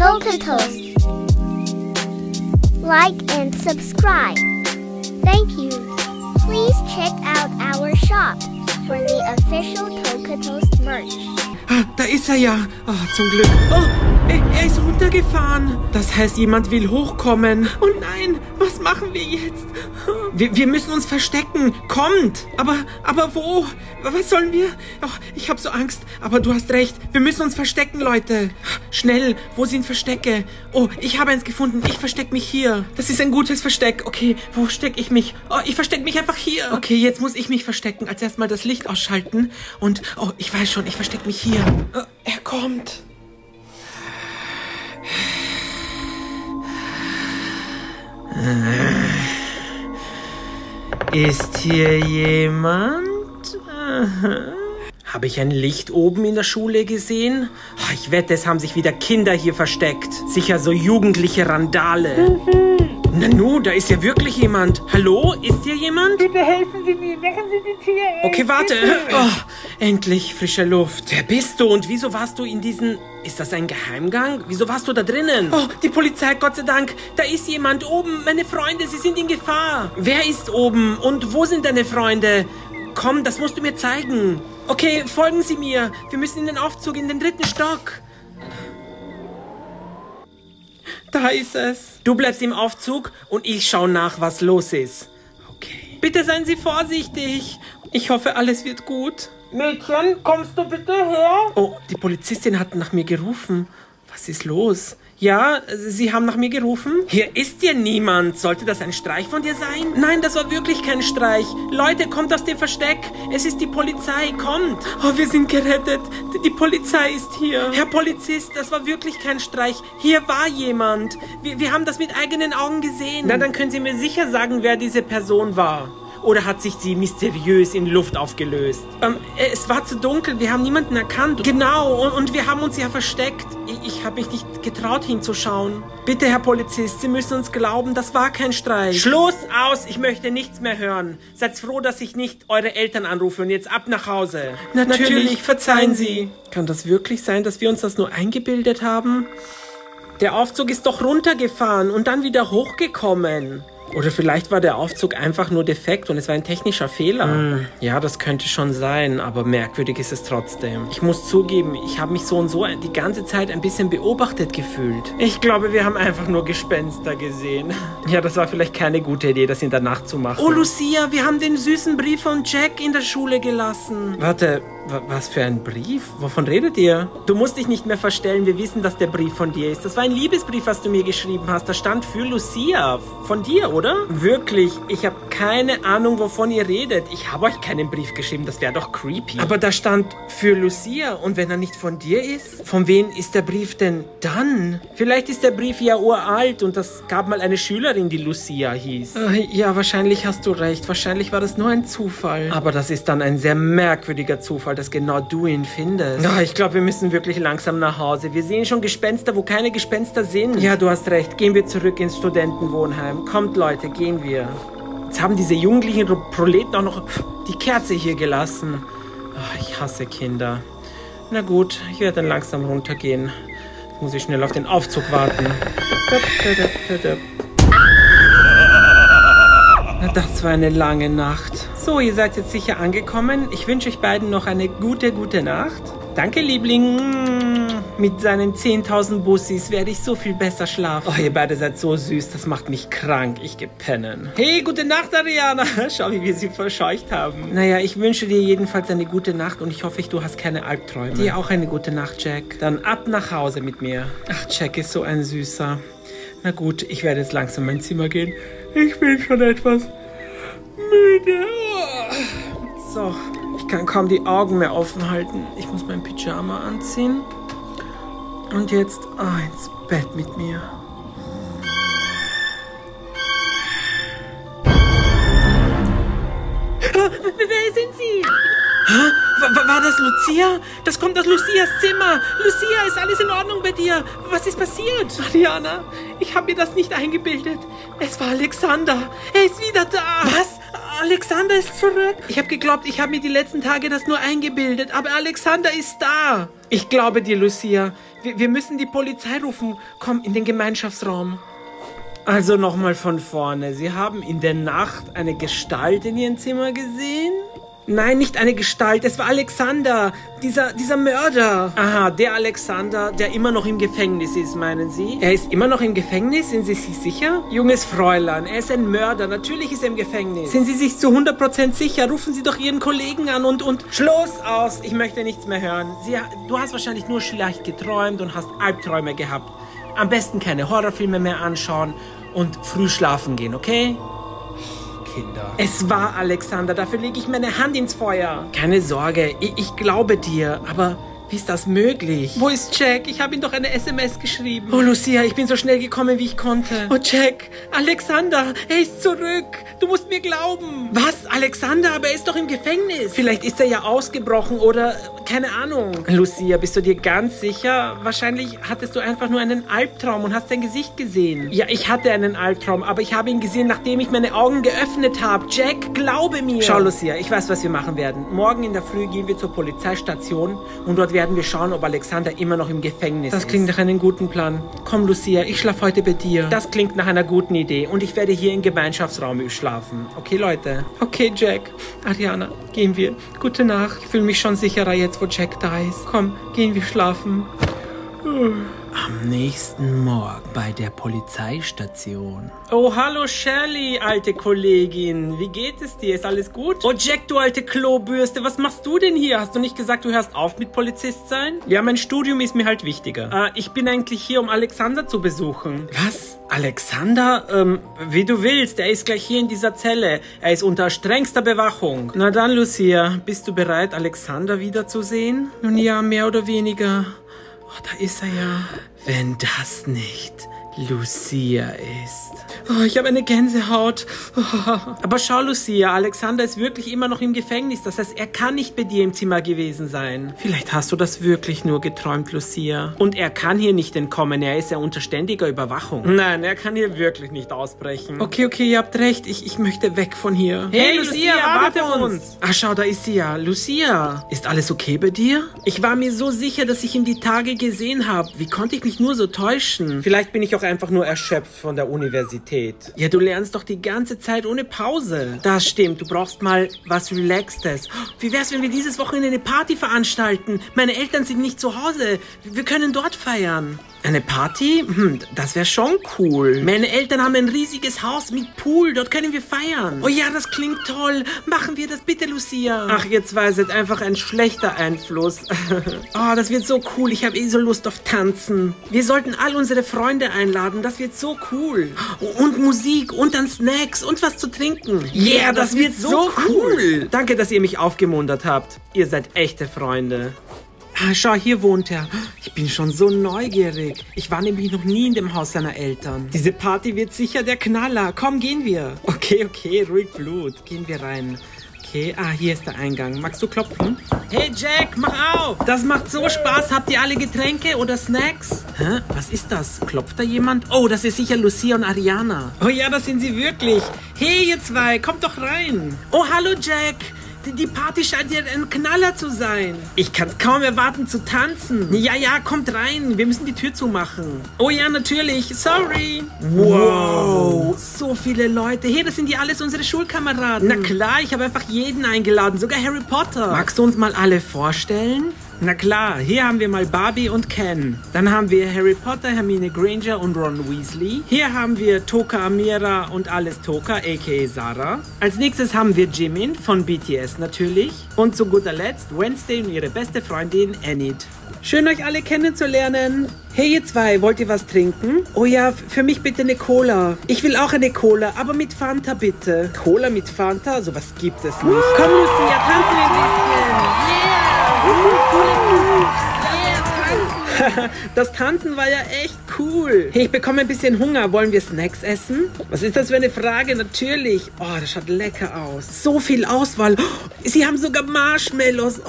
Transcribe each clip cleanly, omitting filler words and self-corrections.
TocaToast. Like and subscribe. Thank you. Please check out our shop for the official TocaToast merch. Ah, da ist er ja. Oh, zum Glück. Oh, er ist runtergefahren. Das heißt, jemand will hochkommen. Oh nein, was machen wir jetzt? Wir müssen uns verstecken. Kommt. Aber wo? Was sollen wir? Oh, ich habe so Angst. Aber du hast recht. Wir müssen uns verstecken, Leute. Schnell. Wo sind Verstecke? Oh, ich habe eins gefunden. Ich verstecke mich hier. Das ist ein gutes Versteck. Okay, wo stecke ich mich? Oh, ich verstecke mich einfach hier. Okay, jetzt muss ich mich verstecken. Als erstmal das Licht ausschalten. Und, oh, ich weiß schon. Ich verstecke mich hier. Er kommt. Ist hier jemand? Habe ich ein Licht oben in der Schule gesehen? Oh, ich wette, es haben sich wieder Kinder hier versteckt. Sicher so jugendliche Randale. Nanu, da ist ja wirklich jemand. Hallo, ist hier jemand? Bitte helfen Sie mir, machen Sie die Tür auf. Okay, warte. Oh, endlich frische Luft. Wer bist du und wieso warst du in diesen... Ist das ein Geheimgang? Wieso warst du da drinnen? Oh, die Polizei, Gott sei Dank. Da ist jemand oben. Meine Freunde, sie sind in Gefahr. Wer ist oben und wo sind deine Freunde? Komm, das musst du mir zeigen. Okay, folgen Sie mir. Wir müssen in den Aufzug, in den 3. Stock. Da ist es. Du bleibst im Aufzug und ich schaue nach, was los ist. Okay. Bitte seien Sie vorsichtig. Ich hoffe, alles wird gut. Mädchen, kommst du bitte her? Oh, die Polizistin hat nach mir gerufen. Was ist los? Ja, Sie haben nach mir gerufen. Hier ist ja niemand. Sollte das ein Streich von dir sein? Nein, das war wirklich kein Streich. Leute, kommt aus dem Versteck. Es ist die Polizei. Kommt. Oh, wir sind gerettet. Die Polizei ist hier. Herr Polizist, das war wirklich kein Streich. Hier war jemand. Wir haben das mit eigenen Augen gesehen. Na, dann können Sie mir sicher sagen, wer diese Person war. Oder hat sich sie mysteriös in Luft aufgelöst? Es war zu dunkel, wir haben niemanden erkannt. Genau, und wir haben uns ja versteckt. Ich habe mich nicht getraut hinzuschauen. Bitte, Herr Polizist, Sie müssen uns glauben, das war kein Streich. Schluss aus, ich möchte nichts mehr hören. Seid froh, dass ich nicht eure Eltern anrufe und jetzt ab nach Hause. Natürlich, verzeihen Sie. Kann das wirklich sein, dass wir uns das nur eingebildet haben? Der Aufzug ist doch runtergefahren und dann wieder hochgekommen. Oder vielleicht war der Aufzug einfach nur defekt und es war ein technischer Fehler. Ja, das könnte schon sein, aber merkwürdig ist es trotzdem. Ich muss zugeben, ich habe mich so und so die ganze Zeit ein bisschen beobachtet gefühlt. Ich glaube, wir haben einfach nur Gespenster gesehen. Ja, das war vielleicht keine gute Idee, das in der Nacht zu machen. Oh, Lucia, wir haben den süßen Brief von Jack in der Schule gelassen. Warte, was für ein Brief? Wovon redet ihr? Du musst dich nicht mehr verstellen, wir wissen, dass der Brief von dir ist. Das war ein Liebesbrief, was du mir geschrieben hast. Da stand für Lucia. Von dir, oder? Wirklich, ich habe keine Ahnung, wovon ihr redet. Ich habe euch keinen Brief geschrieben, das wäre doch creepy. Aber da stand für Lucia und wenn er nicht von dir ist? Von wem ist der Brief denn dann? Vielleicht ist der Brief ja uralt und das gab mal eine Schülerin, die Lucia hieß. Ja, wahrscheinlich hast du recht. Wahrscheinlich war das nur ein Zufall. Aber das ist dann ein sehr merkwürdiger Zufall, dass genau du ihn findest. Ja, ich glaube, wir müssen wirklich langsam nach Hause. Wir sehen schon Gespenster, wo keine Gespenster sind. Ja, du hast recht. Gehen wir zurück ins Studentenwohnheim. Kommt, Leute. Leute, gehen wir. Jetzt haben diese jugendlichen Proleten auch noch die Kerze hier gelassen. Oh, ich hasse Kinder. Na gut, ich werde dann langsam runtergehen. Jetzt muss ich schnell auf den Aufzug warten. Na, das war eine lange Nacht. So, ihr seid jetzt sicher angekommen. Ich wünsche euch beiden noch eine gute Nacht. Danke, Liebling. Mit seinen 10.000 Bussis werde ich so viel besser schlafen. Oh, ihr beide seid so süß. Das macht mich krank. Ich geh pennen. Hey, gute Nacht, Adriana. Schau, wie wir sie verscheucht haben. Naja, ich wünsche dir jedenfalls eine gute Nacht und ich hoffe, du hast keine Albträume. Dir auch eine gute Nacht, Jack. Dann ab nach Hause mit mir. Ach, Jack ist so ein Süßer. Na gut, ich werde jetzt langsam in mein Zimmer gehen. Ich bin schon etwas müde. So, ich kann kaum die Augen mehr offen halten. Ich muss mein Pyjama anziehen. Und jetzt ins Bett mit mir. Wer sind Sie? Hä? War das Lucia? Das kommt aus Lucias Zimmer. Lucia, ist alles in Ordnung bei dir? Was ist passiert? Adriana, ich habe mir das nicht eingebildet. Es war Alexander. Er ist wieder da. Was? Alexander ist zurück. Ich habe geglaubt, ich habe mir die letzten Tage das nur eingebildet. Aber Alexander ist da. Ich glaube dir, Lucia. Wir müssen die Polizei rufen. Komm, in den Gemeinschaftsraum. Also nochmal von vorne. Sie haben in der Nacht eine Gestalt in Ihrem Zimmer gesehen? Nein, nicht eine Gestalt. Es war Alexander. Dieser Mörder. Aha, der Alexander, der immer noch im Gefängnis ist, meinen Sie? Er ist immer noch im Gefängnis? Sind Sie sich sicher? Junges Fräulein, er ist ein Mörder. Natürlich ist er im Gefängnis. Sind Sie sich zu 100% sicher? Rufen Sie doch Ihren Kollegen an und... Schluss aus! Ich möchte nichts mehr hören. Du hast wahrscheinlich nur schlecht geträumt und hast Albträume gehabt. Am besten keine Horrorfilme mehr anschauen und früh schlafen gehen, okay? Kinder. Es war Alexander, dafür lege ich meine Hand ins Feuer. Keine Sorge, ich glaube dir, aber wie ist das möglich? Wo ist Jack? Ich habe ihm doch eine SMS geschrieben. Oh, Lucia, ich bin so schnell gekommen, wie ich konnte. Oh, Jack, Alexander, er ist zurück. Du musst mir glauben. Was, Alexander? Aber er ist doch im Gefängnis. Vielleicht ist er ja ausgebrochen oder keine Ahnung. Lucia, bist du dir ganz sicher? Wahrscheinlich hattest du einfach nur einen Albtraum und hast sein Gesicht gesehen. Ja, ich hatte einen Albtraum, aber ich habe ihn gesehen, nachdem ich meine Augen geöffnet habe. Jack, glaube mir. Schau, Lucia, ich weiß, was wir machen werden. Morgen in der Früh gehen wir zur Polizeistation und dort werden wir schauen, ob Alexander immer noch im Gefängnis ist. Das klingt nach einem guten Plan. Komm, Lucia, ich schlafe heute bei dir. Das klingt nach einer guten Idee und ich werde hier im Gemeinschaftsraum schlafen. Okay, Leute? Okay, Jack. Adriana, gehen wir. Gute Nacht. Ich fühle mich schon sicherer jetzt, wo Jack da ist. Komm, gehen wir schlafen. Am nächsten Morgen bei der Polizeistation. Oh, hallo Shelly, alte Kollegin. Wie geht es dir? Ist alles gut? Oh, Jack, du alte Klobürste, was machst du denn hier? Hast du nicht gesagt, du hörst auf mit Polizist sein? Ja, mein Studium ist mir halt wichtiger. Ich bin eigentlich hier, um Alexander zu besuchen. Was? Alexander? Wie du willst. Er ist gleich hier in dieser Zelle. Er ist unter strengster Bewachung. Na dann, Lucia, bist du bereit, Alexander wiederzusehen? Nun ja, mehr oder weniger... Oh, da ist er ja. Wenn das nicht Lucia ist. Oh, ich habe eine Gänsehaut. Oh. Aber schau, Lucia, Alexander ist wirklich immer noch im Gefängnis. Das heißt, er kann nicht bei dir im Zimmer gewesen sein. Vielleicht hast du das wirklich nur geträumt, Lucia. Und er kann hier nicht entkommen. Er ist ja unter ständiger Überwachung. Nein, er kann hier wirklich nicht ausbrechen. Okay, ihr habt recht. Ich möchte weg von hier. Hey, Lucia, warte uns. Ach, schau, da ist sie ja. Lucia, ist alles okay bei dir? Ich war mir so sicher, dass ich ihn die Tage gesehen habe. Wie konnte ich mich nur so täuschen? Vielleicht bin ich auch einfach nur erschöpft von der Universität. Ja, du lernst doch die ganze Zeit ohne Pause. Das stimmt, du brauchst mal was Relaxtes. Wie wär's, wenn wir dieses Wochenende eine Party veranstalten? Meine Eltern sind nicht zu Hause. Wir können dort feiern. Eine Party? Das wäre schon cool. Meine Eltern haben ein riesiges Haus mit Pool. Dort können wir feiern. Oh ja, das klingt toll. Machen wir das bitte, Lucia. Ach, jetzt war es jetzt einfach ein schlechter Einfluss. Oh, das wird so cool. Ich habe eh so Lust auf Tanzen. Wir sollten all unsere Freunde einladen. Das wird so cool. Und Musik und dann Snacks und was zu trinken. Yeah, das wird so cool. Danke, dass ihr mich aufgemuntert habt. Ihr seid echte Freunde. Ah, schau, hier wohnt er. Ich bin schon so neugierig. Ich war nämlich noch nie in dem Haus seiner Eltern. Diese Party wird sicher der Knaller. Komm, gehen wir. Okay, ruhig Blut. Gehen wir rein. Okay, hier ist der Eingang. Magst du klopfen? Hey, Jack, mach auf! Das macht so Spaß. Habt ihr alle Getränke oder Snacks? Hä? Was ist das? Klopft da jemand? Oh, das ist sicher Lucia und Adriana. Oh ja, das sind sie wirklich. Hey, ihr zwei, kommt doch rein. Oh, hallo, Jack. Die Party scheint ja ein Knaller zu sein. Ich kann es kaum erwarten zu tanzen. Ja, kommt rein. Wir müssen die Tür zumachen. Oh ja, natürlich. Sorry. Wow. So viele Leute. Hey, das sind ja alles unsere Schulkameraden. Na klar, ich habe einfach jeden eingeladen. Sogar Harry Potter. Magst du uns mal alle vorstellen? Na klar, hier haben wir mal Barbie und Ken. Dann haben wir Harry Potter, Hermine Granger und Ron Weasley. Hier haben wir Toka Amira und alles Toka, a.k.a. Sarah. Als nächstes haben wir Jimin von BTS natürlich. Und zu guter Letzt Wednesday und ihre beste Freundin Enid. Schön, euch alle kennenzulernen. Hey, ihr zwei, wollt ihr was trinken? Oh ja, für mich bitte eine Cola. Ich will auch eine Cola, aber mit Fanta bitte. Cola mit Fanta? Sowas gibt es nicht. Komm, Lucia, tanzen wir ein bisschen. Das Tanzen war ja echt cool. Hey, ich bekomme ein bisschen Hunger. Wollen wir Snacks essen? Was ist das für eine Frage? Natürlich. Oh, das schaut lecker aus. So viel Auswahl. Oh, sie haben sogar Marshmallows.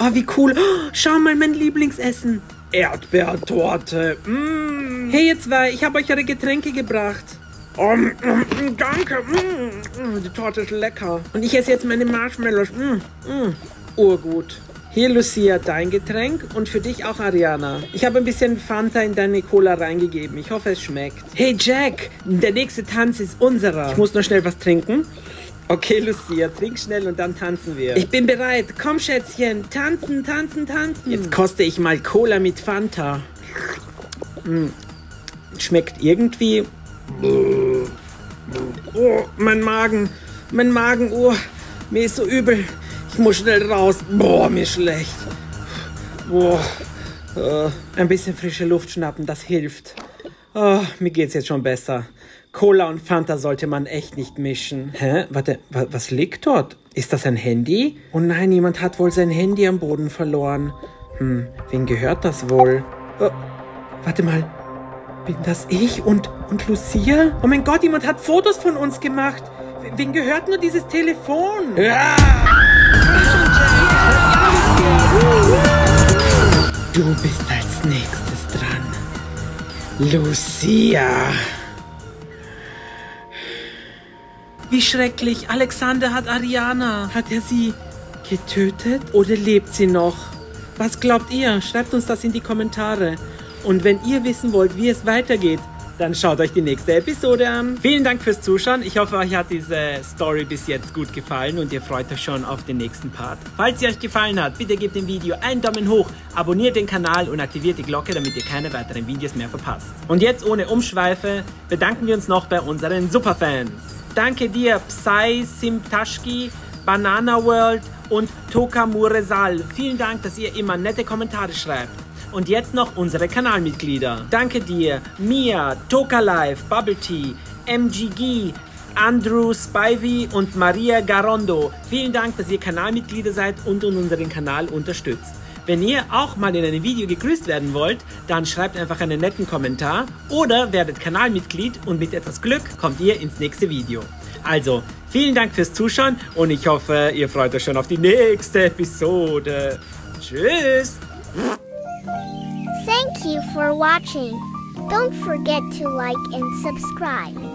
Oh, wie cool. Oh, schau mal, mein Lieblingsessen. Erdbeertorte. Hey, ihr zwei, ich habe euch eure Getränke gebracht. Danke. Die Torte ist lecker. Und ich esse jetzt meine Marshmallows. Urgut. Hier, Lucia, dein Getränk und für dich auch, Adriana. Ich habe ein bisschen Fanta in deine Cola reingegeben. Ich hoffe, es schmeckt. Hey, Jack, der nächste Tanz ist unserer. Ich muss noch schnell was trinken. Okay, Lucia, trink schnell und dann tanzen wir. Ich bin bereit. Komm, Schätzchen, tanzen, tanzen, tanzen. Jetzt koste ich mal Cola mit Fanta. Schmeckt irgendwie... Oh, mein Magen. Mein Magen, oh, mir ist so übel. Ich muss schnell raus. Boah, mir ist schlecht. Boah. Ein bisschen frische Luft schnappen, das hilft. Oh, mir geht's jetzt schon besser. Cola und Fanta sollte man echt nicht mischen. Hä? Warte, was liegt dort? Ist das ein Handy? Oh nein, jemand hat wohl sein Handy am Boden verloren. Wem gehört das wohl? Oh, warte mal. Bin das ich und Lucia? Oh mein Gott, jemand hat Fotos von uns gemacht. Wem gehört nur dieses Telefon? Ja! Du bist als nächstes dran. Lucia. Wie schrecklich. Alexander hat Adriana. Hat er sie getötet oder lebt sie noch? Was glaubt ihr? Schreibt uns das in die Kommentare. Und wenn ihr wissen wollt, wie es weitergeht, dann schaut euch die nächste Episode an. Vielen Dank fürs Zuschauen. Ich hoffe, euch hat diese Story bis jetzt gut gefallen und ihr freut euch schon auf den nächsten Part. Falls sie euch gefallen hat, bitte gebt dem Video einen Daumen hoch, abonniert den Kanal und aktiviert die Glocke, damit ihr keine weiteren Videos mehr verpasst. Und jetzt ohne Umschweife bedanken wir uns noch bei unseren Superfans. Danke dir, Psy, Simtaschi, Banana World und Tokamuresal. Vielen Dank, dass ihr immer nette Kommentare schreibt. Und jetzt noch unsere Kanalmitglieder. Danke dir, Mia, Tokalife, Bubble Tea, MGG, Andrew, Spivey und Maria Garondo. Vielen Dank, dass ihr Kanalmitglieder seid und unseren Kanal unterstützt. Wenn ihr auch mal in einem Video gegrüßt werden wollt, dann schreibt einfach einen netten Kommentar oder werdet Kanalmitglied und mit etwas Glück kommt ihr ins nächste Video. Also, vielen Dank fürs Zuschauen und ich hoffe, ihr freut euch schon auf die nächste Episode. Tschüss! Thank you for watching. Don't forget to like and subscribe.